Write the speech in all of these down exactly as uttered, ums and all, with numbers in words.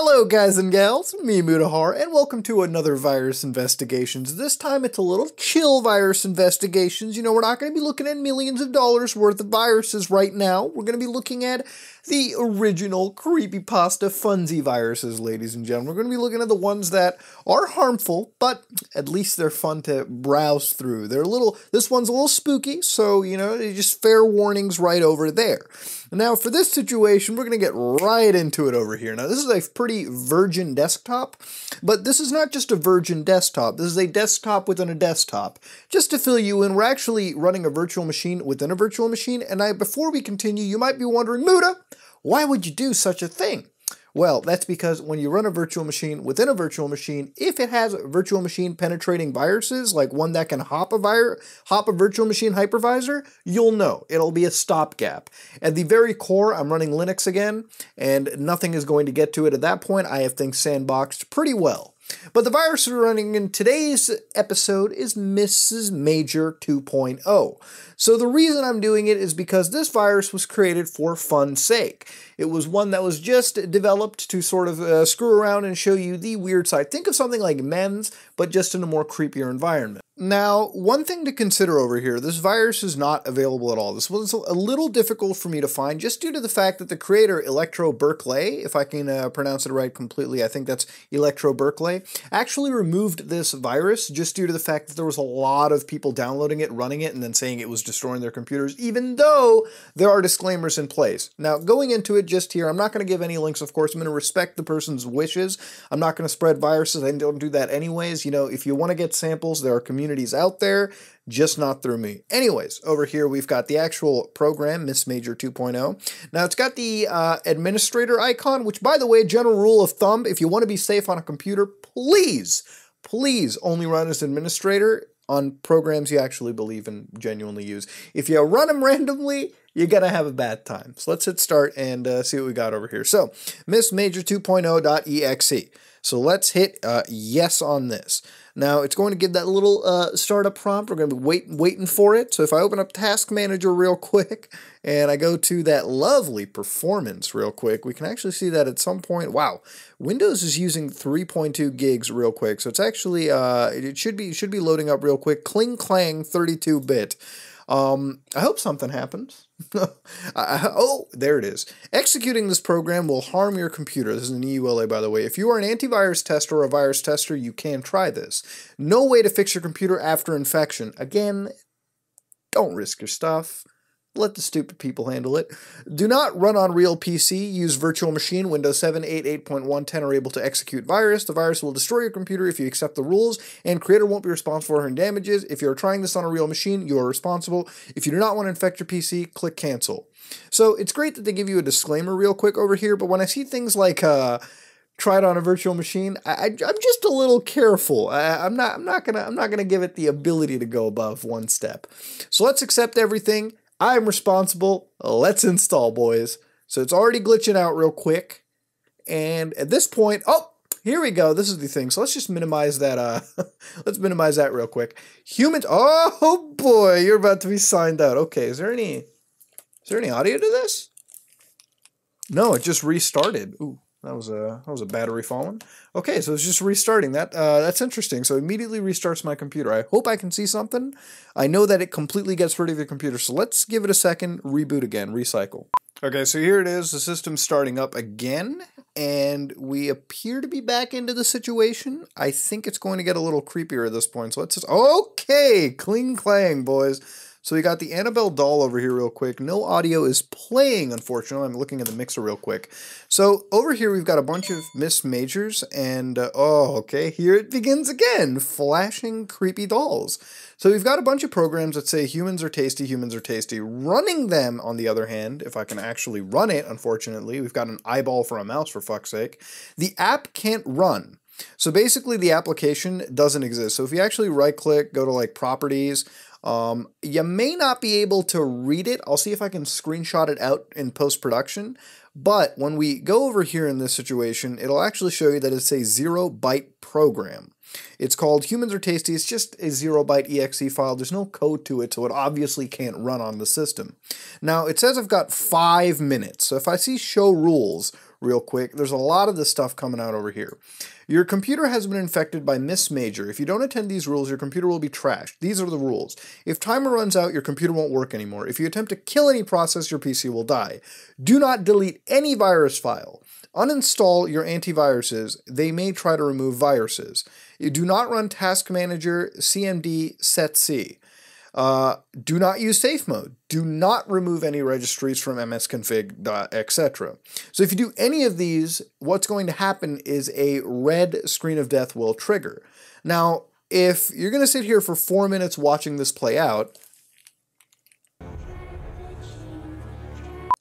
Hello guys and gals, me Mutahar, and welcome to another Virus Investigations. This time it's a little chill Virus Investigations. You know, we're not going to be looking at millions of dollars worth of viruses right now. We're going to be looking at the original Creepypasta Funzy viruses, ladies and gentlemen. We're going to be looking at the ones that are harmful, but at least they're fun to browse through. They're a little, this one's a little spooky, so, you know, just fair warnings right over there. Now, for this situation, we're going to get right into it over here. Now, this is a pretty virgin desktop, but this is not just a virgin desktop. This is a desktop within a desktop. Just to fill you in, we're actually running a virtual machine within a virtual machine, and I, before we continue, you might be wondering, Muta, why would you do such a thing? Well, that's because when you run a virtual machine within a virtual machine, if it has a virtual machine penetrating viruses, like one that can hop a vir hop a virtual machine hypervisor, you'll know. It'll be a stopgap. At the very core, I'm running Linux again, and nothing is going to get to it at that point. I have things sandboxed pretty well. But the virus we're running in today's episode is Miss Major two point oh. So the reason I'm doing it is because this virus was created for fun's sake. It was one that was just developed to sort of uh, screw around and show you the weird side. Think of something like MEMS, but just in a more creepier environment. Now, one thing to consider over here, this virus is not available at all. This was a little difficult for me to find just due to the fact that the creator, Electro Berkeley, if I can uh, pronounce it right completely, I think that's Electro Berkeley, actually removed this virus just due to the fact that there was a lot of people downloading it, running it, and then saying it was destroying their computers, even though there are disclaimers in place. Now, going into it just here, I'm not going to give any links, of course. I'm going to respect the person's wishes. I'm not going to spread viruses. I don't do that anyways. You know, if you want to get samples, there are communities out there, just not through me. Anyways, over here we've got the actual program, Miss Major two point oh. Now it's got the uh, administrator icon, which by the way, general rule of thumb, if you want to be safe on a computer, please, please only run as administrator on programs you actually believe and genuinely use. If you run them randomly, you're gonna have a bad time. So let's hit start and uh, see what we got over here. So, miss major two point oh dot E X E. So let's hit uh, yes on this. Now it's going to give that little uh, startup prompt. We're going to be wait, waiting for it. So if I open up Task Manager real quick and I go to that lovely performance real quick, we can actually see that at some point. Wow, Windows is using three point two gigs real quick. So it's actually uh, it should be it should be loading up real quick. Cling clang, thirty-two bit. Um, I hope something happens. I, I, oh, there it is. Executing this program will harm your computer. This is an E U L A, by the way. If you are an antivirus tester or a virus tester, you can try this. No way to fix your computer after infection. Again, don't risk your stuff. Let the stupid people handle it. Do not run on real P C. Use virtual machine. Windows seven, eight, eight point one, ten are able to execute virus. The virus will destroy your computer if you accept the rules, and creator won't be responsible for any damages. If you're trying this on a real machine, you are responsible. If you do not want to infect your P C, click cancel. So it's great that they give you a disclaimer real quick over here, but when I see things like uh, try it on a virtual machine, I, I, I'm just a little careful. I, I'm not. I'm not gonna. I'm not gonna give it the ability to go above one step. So let's accept everything. I'm responsible. Let's install, boys. So it's already glitching out real quick. And at this point, oh, here we go. This is the thing. So let's just minimize that. Uh, let's minimize that real quick. Humans. Oh boy, you're about to be signed out. Okay. Is there any, is there any audio to this? No, it just restarted. Ooh, that was a, that was a battery falling. Okay. So it's just restarting that. Uh, that's interesting. So it immediately restarts my computer. I hope I can see something. I know that it completely gets rid of your computer, so let's give it a second, reboot again, recycle. Okay, so here it is, the system's starting up again, and we appear to be back into the situation. I think it's going to get a little creepier at this point, so let's just, okay, cling clang, boys. So we got the Annabelle doll over here real quick. No audio is playing, unfortunately. I'm looking at the mixer real quick. So over here, we've got a bunch of Miss Majors, and uh, oh, okay, here it begins again, flashing creepy dolls. So we've got a bunch of programs that say humans are tasty, humans are tasty. Running them, on the other hand, if I can actually run it, unfortunately, we've got an eyeball for a mouse, for fuck's sake. The app can't run. So basically the application doesn't exist. So if you actually right click, go to like properties, um, you may not be able to read it. I'll see if I can screenshot it out in post-production. But when we go over here in this situation, it'll actually show you that it's a zero byte program. It's called Humans Are Tasty. It's just a zero byte E X E file. There's no code to it, so it obviously can't run on the system. Now it says I've got five minutes. So if I see show rules, real quick. There's a lot of this stuff coming out over here. Your computer has been infected by Miss Major. If you don't attend these rules, your computer will be trashed. These are the rules. If timer runs out, your computer won't work anymore. If you attempt to kill any process, your P C will die. Do not delete any virus file. Uninstall your antiviruses. They may try to remove viruses. You do not run Task Manager, C M D, setc. Uh, do not use safe mode. Do not remove any registries from msconfig, et cetera. So if you do any of these, what's going to happen is a red screen of death will trigger. Now, if you're going to sit here for four minutes watching this play out,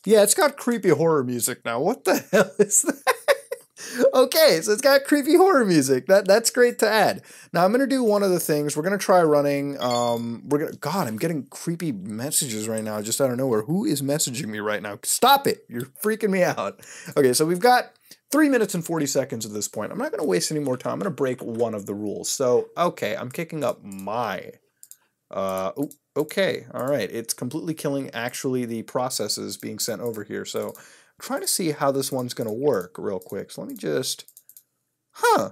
yeah, it's got creepy horror music now. What the hell is that? Okay, so it's got creepy horror music. That that's great to add. Now I'm gonna do one of the things. We're gonna try running. Um, we're gonna. God, I'm getting creepy messages right now, just out of nowhere. Who is messaging me right now? Stop it! You're freaking me out. Okay, so we've got three minutes and forty seconds at this point. I'm not gonna waste any more time. I'm gonna break one of the rules. So okay, I'm kicking up my. Uh, oh, okay, all right. It's completely killing actually the processes being sent over here. So I'm trying to see how this one's going to work real quick. So let me just, huh.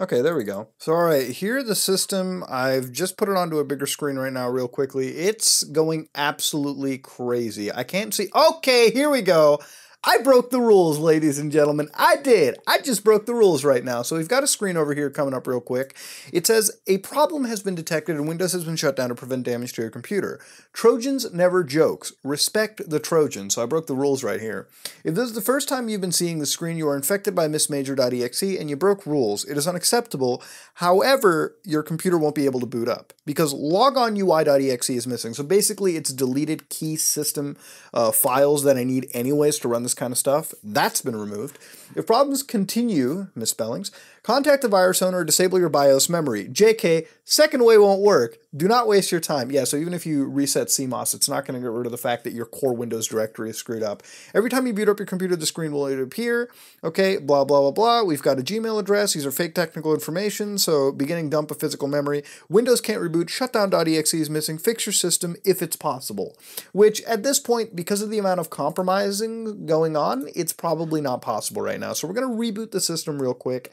Okay, there we go. So all right, here the system, I've just put it onto a bigger screen right now real quickly. It's going absolutely crazy. I can't see, okay, here we go. I broke the rules, ladies and gentlemen. I did. I just broke the rules right now. So we've got a screen over here coming up real quick. It says, a problem has been detected and Windows has been shut down to prevent damage to your computer. Trojans never jokes. Respect the Trojan. So I broke the rules right here. If this is the first time you've been seeing the screen, you are infected by miss major dot E X E and you broke rules. It is unacceptable. However, your computer won't be able to boot up because logon U I dot E X E is missing. So basically it's deleted key system uh, files that I need anyways to run this kind of stuff. That's been removed. If problems continue, misspellings, contact the virus owner, disable your BIOS memory. J K, second way won't work. Do not waste your time. Yeah, so even if you reset C M O S, it's not going to get rid of the fact that your core Windows directory is screwed up. Every time you boot up your computer, the screen will appear. Okay, blah, blah, blah, blah. We've got a Gmail address. These are fake technical information. So beginning dump of physical memory. Windows can't reboot. Shutdown dot E X E is missing. Fix your system if it's possible. Which at this point, because of the amount of compromising going on, it's probably not possible right now. So we're going to reboot the system real quick.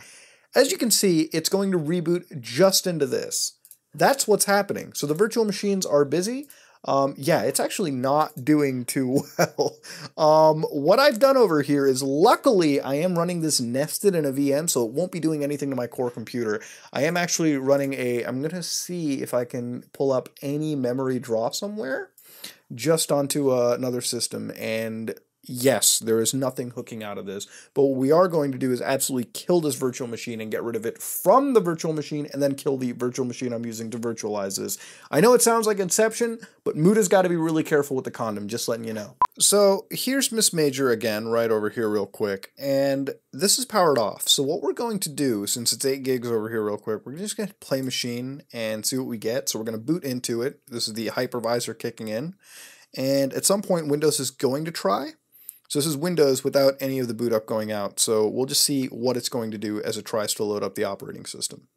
As you can see, it's going to reboot just into this. That's what's happening. So the virtual machines are busy. Um, yeah, it's actually not doing too well. Um, what I've done over here is luckily I am running this nested in a V M, so it won't be doing anything to my core computer. I am actually running a, I'm going to see if I can pull up any memory draw somewhere just onto uh, another system. And yes, there is nothing hooking out of this, but what we are going to do is absolutely kill this virtual machine and get rid of it from the virtual machine and then kill the virtual machine I'm using to virtualize this. I know it sounds like Inception, but Muta's got to be really careful with the condom, just letting you know. So here's Miss Major again, right over here real quick, and this is powered off. So what we're going to do, since it's eight gigs over here real quick, we're just going to play machine and see what we get. So we're going to boot into it. This is the hypervisor kicking in, and at some point Windows is going to try. So this is Windows without any of the boot up going out. So we'll just see what it's going to do as it tries to load up the operating system.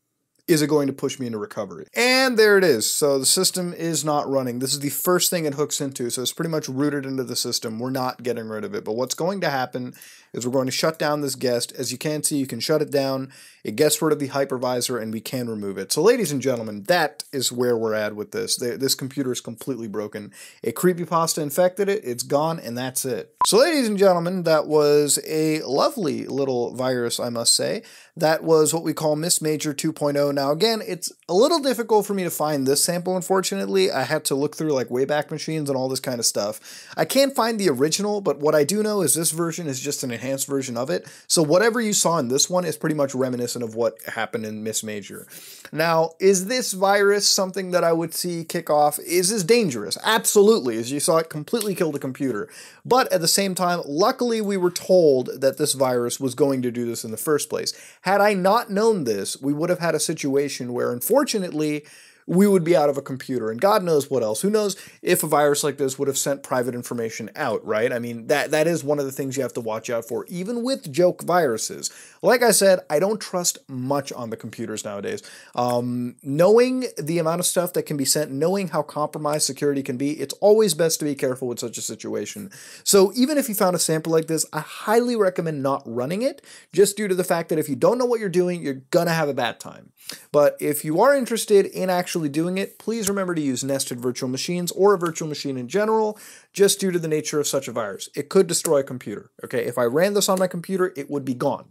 Is it going to push me into recovery? And there it is. So the system is not running. This is the first thing it hooks into. So it's pretty much rooted into the system. We're not getting rid of it. But what's going to happen is we're going to shut down this guest. As you can see, you can shut it down. It gets rid of the hypervisor and we can remove it. So ladies and gentlemen, that is where we're at with this. This computer is completely broken. A creepypasta infected it, it's gone, and that's it. So ladies and gentlemen, that was a lovely little virus, I must say. That was what we call Miss Major two point oh. Now again, it's a little difficult for me to find this sample, unfortunately. I had to look through like Wayback Machines and all this kind of stuff. I can't find the original, but what I do know is this version is just an enhanced version of it. So whatever you saw in this one is pretty much reminiscent of what happened in Miss Major. Now, is this virus something that I would see kick off? Is this dangerous? Absolutely, as you saw, it completely killed the computer. But at the same time, luckily we were told that this virus was going to do this in the first place. Had I not known this, we would have had a situation where, unfortunately, we would be out of a computer and God knows what else. Who knows if a virus like this would have sent private information out, right? I mean, that that is one of the things you have to watch out for, even with joke viruses. Like I said, I don't trust much on the computers nowadays. Um, knowing the amount of stuff that can be sent, knowing how compromised security can be, it's always best to be careful with such a situation. So even if you found a sample like this, I highly recommend not running it, just due to the fact that if you don't know what you're doing, you're gonna have a bad time. But if you are interested in actually doing it, please remember to use nested virtual machines or a virtual machine in general, just due to the nature of such a virus. It could destroy a computer, okay? If I ran this on my computer, it would be gone.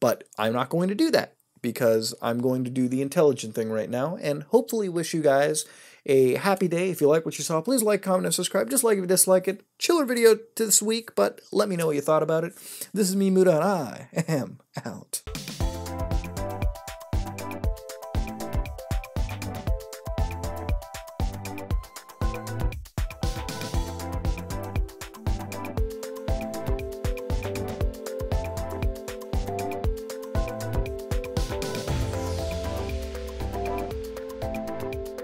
But I'm not going to do that because I'm going to do the intelligent thing right now and hopefully wish you guys a happy day. If you like what you saw, please like, comment, and subscribe. Just like if you dislike it. Chiller video this week, but let me know what you thought about it. This is me, Mutahar, and I am out.